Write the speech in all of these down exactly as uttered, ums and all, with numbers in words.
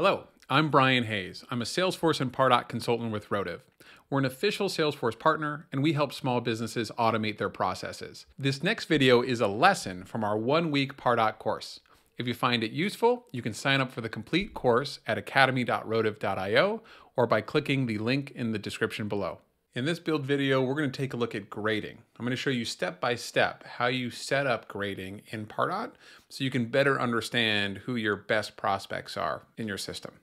Hello, I'm Brian Hayes. I'm a Salesforce and Pardot consultant with Rotive. We're an official Salesforce partner, and we help small businesses automate their processes. This next video is a lesson from our one-week Pardot course. If you find it useful, you can sign up for the complete course at academy dot rotive dot i o or by clicking the link in the description below. In this build video, we're going to take a look at grading. I'm going to show you step by step how you set up grading in Pardot so you can better understand who your best prospects are in your system.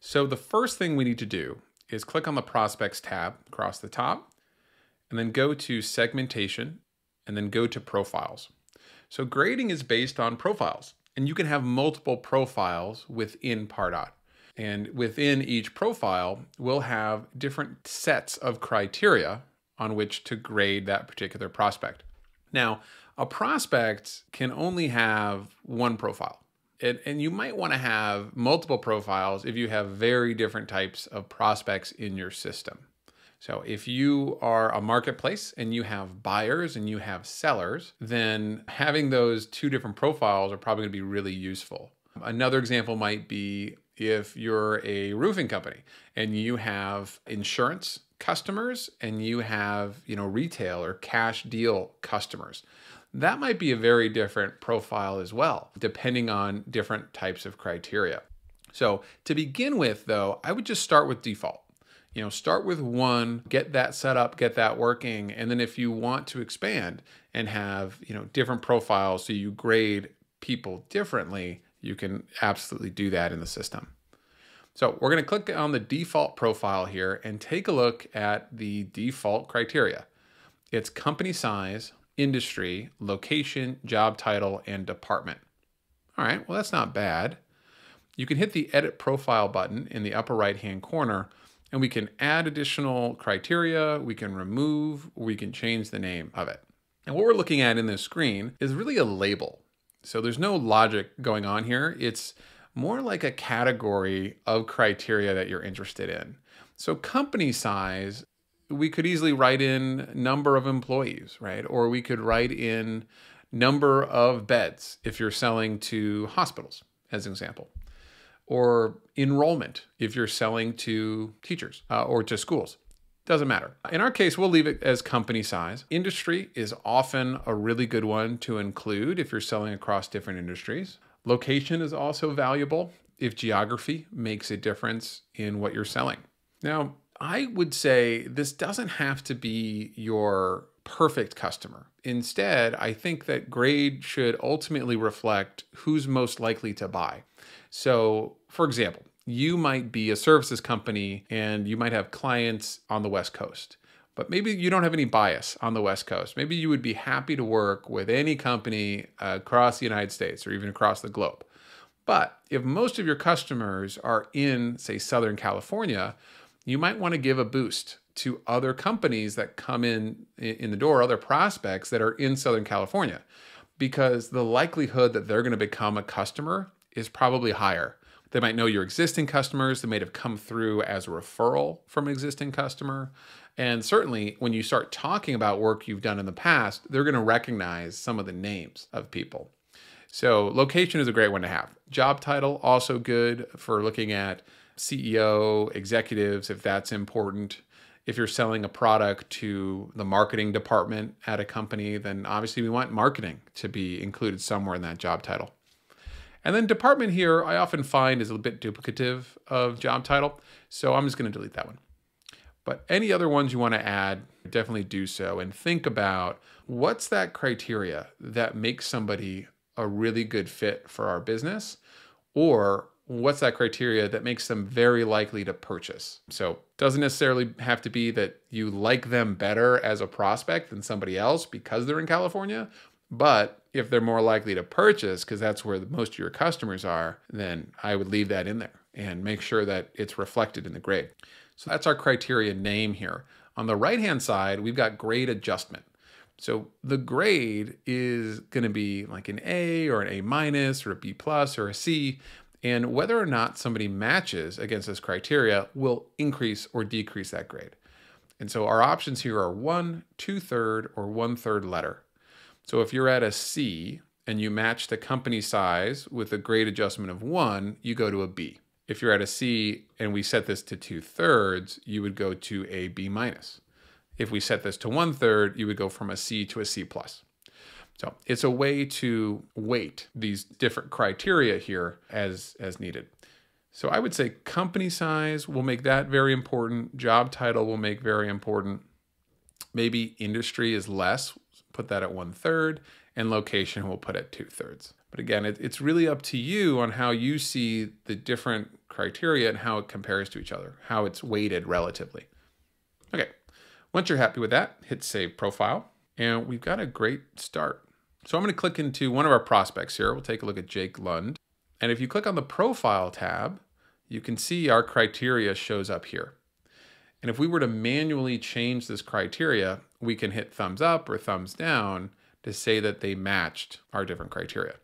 So the first thing we need to do is click on the Prospects tab across the top, and then go to Segmentation, and then go to Profiles. So grading is based on profiles, and you can have multiple profiles within Pardot. And within each profile, we'll have different sets of criteria on which to grade that particular prospect. Now, a prospect can only have one profile. And, and you might want to have multiple profiles if you have very different types of prospects in your system. So if you are a marketplace and you have buyers and you have sellers, then having those two different profiles are probably going to be really useful. Another example might be if you're a roofing company and you have insurance customers and you have, you know, retail or cash deal customers. That might be a very different profile as well, depending on different types of criteria. So to begin with though, I would just start with default. You know, start with one, get that set up, get that working. And then if you want to expand and have, you know, different profiles so you grade people differently, you can absolutely do that in the system. So we're going to click on the default profile here and take a look at the default criteria. It's company size, industry, location, job title, and department. All right, well, that's not bad. You can hit the Edit Profile button in the upper right-hand corner, and we can add additional criteria, we can remove, or we can change the name of it. And what we're looking at in this screen is really a label. So there's no logic going on here. It's more like a category of criteria that you're interested in. So company size, we could easily write in number of employees, right? Or we could write in number of beds if you're selling to hospitals, as an example. Or enrollment if you're selling to teachers uh, or to schools. Doesn't matter. In our case, we'll leave it as company size. Industry is often a really good one to include if you're selling across different industries. Location is also valuable if geography makes a difference in what you're selling. Now, I would say this doesn't have to be your perfect customer. Instead, I think that grade should ultimately reflect who's most likely to buy. So, for example, you might be a services company and you might have clients on the West Coast, but maybe you don't have any bias on the West Coast. Maybe you would be happy to work with any company across the United States or even across the globe. But if most of your customers are in, say, Southern California, you might want to give a boost to other companies that come in in the door, other prospects that are in Southern California, because the likelihood that they're going to become a customer is probably higher. They might know your existing customers. They might have come through as a referral from an existing customer. And certainly when you start talking about work you've done in the past, they're going to recognize some of the names of people. So location is a great one to have. Job title, also good for looking at C E O, executives, if that's important. If you're selling a product to the marketing department at a company, then obviously we want marketing to be included somewhere in that job title. And then department here, I often find is a bit duplicative of job title. So I'm just going to delete that one. But any other ones you want to add, definitely do so. And think about what's that criteria that makes somebody a really good fit for our business, or what's that criteria that makes them very likely to purchase? So doesn't necessarily have to be that you like them better as a prospect than somebody else because they're in California, but if they're more likely to purchase because that's where most of your customers are, then I would leave that in there and make sure that it's reflected in the grade. So that's our criteria name here. On the right-hand side, we've got grade adjustment. So the grade is going to be like an A or an A minus or a B plus or a C. And whether or not somebody matches against this criteria will increase or decrease that grade. And so our options here are one, two-third, or one-third letter. So if you're at a C and you match the company size with a grade adjustment of one, you go to a B. if you're at a C and we set this to two thirds, you would go to a B minus. If we set this to one third, you would go from a C to a C plus. So it's a way to weight these different criteria here as, as needed. So I would say company size will make that very important. Job title will make very important. Maybe industry is less, put that at one third, and location we'll put at two thirds. But again, it, it's really up to you on how you see the different criteria and how it compares to each other, how it's weighted relatively. Okay, once you're happy with that, hit Save Profile, and we've got a great start. So I'm gonna click into one of our prospects here. We'll take a look at Jake Lund. And if you click on the Profile tab, you can see our criteria shows up here. And if we were to manually change this criteria, we can hit thumbs up or thumbs down to say that they matched our different criteria.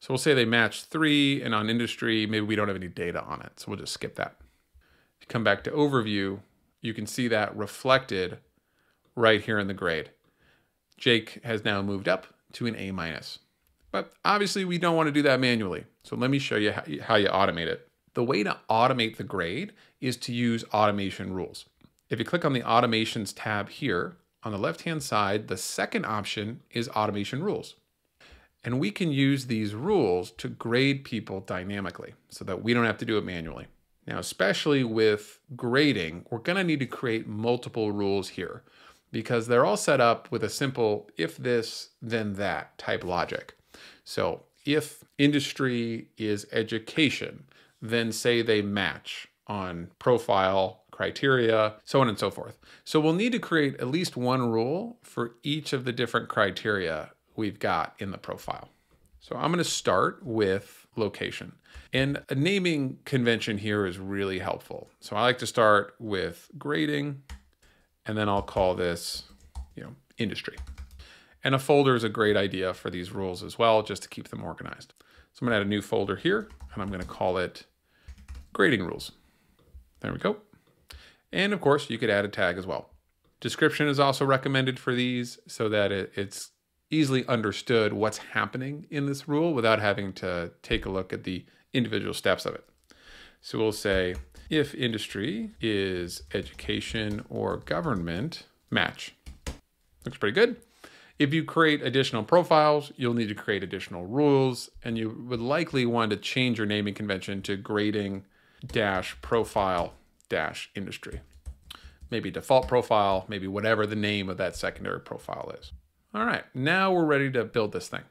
So we'll say they matched three, and on industry, maybe we don't have any data on it, so we'll just skip that. If you come back to overview, you can see that reflected right here in the grade. Jake has now moved up to an A minus. But obviously we don't want to do that manually. So let me show you how you, how you automate it. The way to automate the grade is to use automation rules. If you click on the Automations tab here, on the left-hand side, the second option is Automation Rules. And we can use these rules to grade people dynamically so that we don't have to do it manually. Now, especially with grading, we're gonna need to create multiple rules here because they're all set up with a simple if this, then that type logic. So if industry is education, then say they match on profile, criteria, so on and so forth. So we'll need to create at least one rule for each of the different criteria we've got in the profile. So I'm going to start with location, and a naming convention here is really helpful. So I like to start with grading, and then I'll call this, you know, industry. And a folder is a great idea for these rules as well, just to keep them organized. So I'm going to add a new folder here, and I'm going to call it grading rules. There we go. And of course, you could add a tag as well. Description is also recommended for these so that it, it's easily understood what's happening in this rule without having to take a look at the individual steps of it. So we'll say, if industry is education or government, match. Looks pretty good. If you create additional profiles, you'll need to create additional rules, and you would likely want to change your naming convention to grading dash profile dash industry. Maybe default profile, maybe whatever the name of that secondary profile is. All right, now we're ready to build this thing.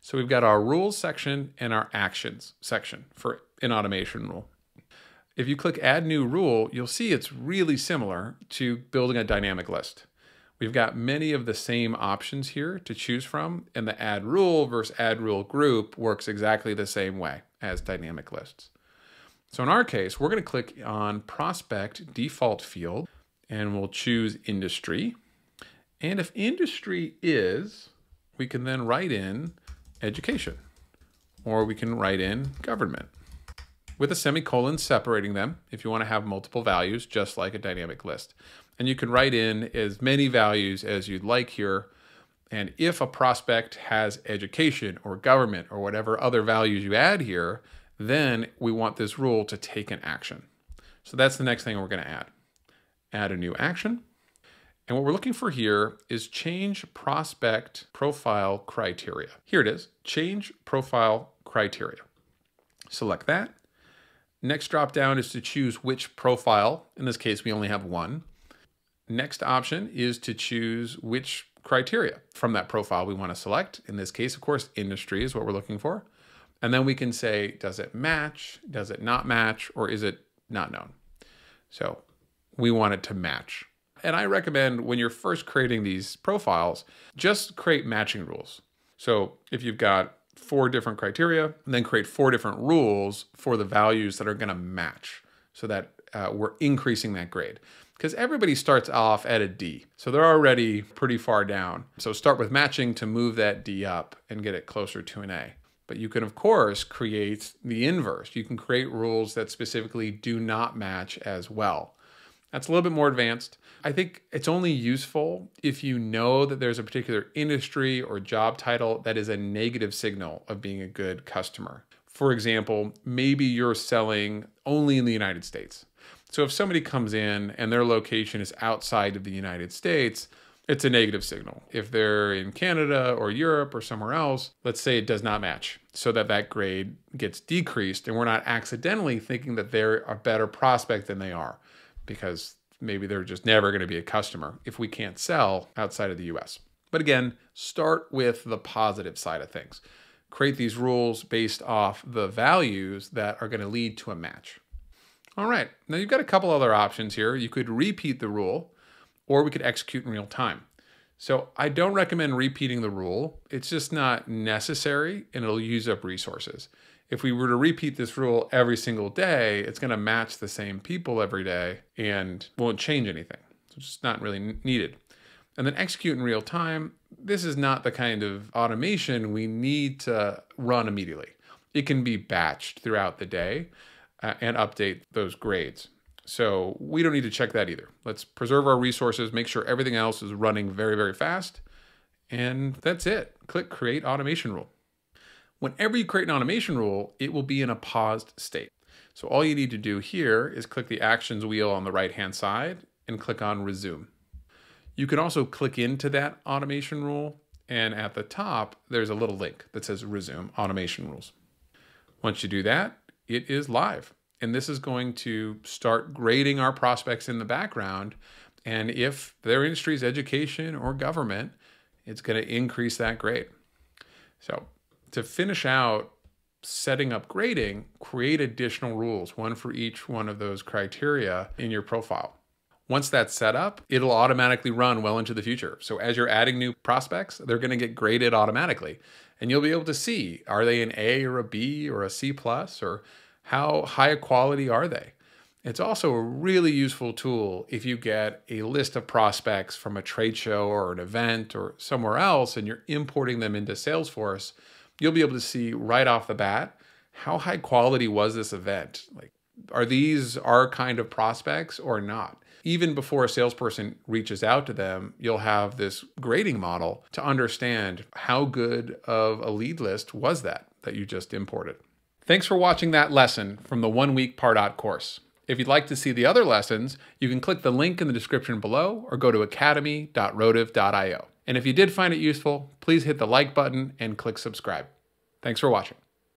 So we've got our rules section and our actions section for an automation rule. If you click add new rule, you'll see it's really similar to building a dynamic list. We've got many of the same options here to choose from, and the add rule versus add rule group works exactly the same way as dynamic lists. So in our case, we're going to click on prospect default field, and we'll choose industry. And if industry is, we can then write in education, or we can write in government with a semicolon separating them if you want to have multiple values, just like a dynamic list. And you can write in as many values as you'd like here. And if a prospect has education or government or whatever other values you add here, then we want this rule to take an action. So that's the next thing we're going to add. Add a new action. And what we're looking for here is change prospect profile criteria. Here it is, change profile criteria. Select that. Next drop down is to choose which profile. In this case, we only have one. Next option is to choose which criteria from that profile we want to select. In this case, of course, industry is what we're looking for. And then we can say, does it match? Does it not match? Or is it not known? So we want it to match. And I recommend when you're first creating these profiles, just create matching rules. So if you've got four different criteria, then create four different rules for the values that are going to match so that uh, we're increasing that grade. Because everybody starts off at a D. So they're already pretty far down. So start with matching to move that D up and get it closer to an A. But you can, of course, create the inverse. You can create rules that specifically do not match as well. That's a little bit more advanced. I think it's only useful if you know that there's a particular industry or job title that is a negative signal of being a good customer. for example, maybe you're selling only in the United States. So if somebody comes in and their location is outside of the United States, it's a negative signal. If they're in Canada or Europe or somewhere else, let's say it does not match, so that that grade gets decreased and we're not accidentally thinking that they're a better prospect than they are, because maybe they're just never going to be a customer if we can't sell outside of the U S. But again, start with the positive side of things. Create these rules based off the values that are going to lead to a match. All right, now you've got a couple other options here. You could repeat the rule, or we could execute in real time. So I don't recommend repeating the rule. It's just not necessary, and it'll use up resources. If we were to repeat this rule every single day, it's going to match the same people every day and won't change anything. So it's just not really needed. And then execute in real time. This is not the kind of automation we need to run immediately. It can be batched throughout the day uh, and update those grades. So we don't need to check that either. Let's preserve our resources, make sure everything else is running very, very fast. And that's it. Click Create Automation Rule. Whenever you create an automation rule, it will be in a paused state. So all you need to do here is click the actions wheel on the right-hand side and click on resume. You can also click into that automation rule, and at the top, there's a little link that says resume automation rules. Once you do that, it is live. And this is going to start grading our prospects in the background. And if their industry is education or government, it's going to increase that grade. So to finish out setting up grading, create additional rules, one for each one of those criteria in your profile. Once that's set up, it'll automatically run well into the future. So as you're adding new prospects, they're going to get graded automatically. And you'll be able to see, are they an A or a B or a C plus, or how high a quality are they? It's also a really useful tool if you get a list of prospects from a trade show or an event or somewhere else, and you're importing them into Salesforce. You'll be able to see right off the bat, how high quality was this event? Like, are these our kind of prospects or not? Even before a salesperson reaches out to them, you'll have this grading model to understand how good of a lead list was that that you just imported. Thanks for watching that lesson from the one-week Pardot course. If you'd like to see the other lessons, you can click the link in the description below or go to academy dot rotive dot i o. And if you did find it useful, please hit the like button and click subscribe. Thanks for watching.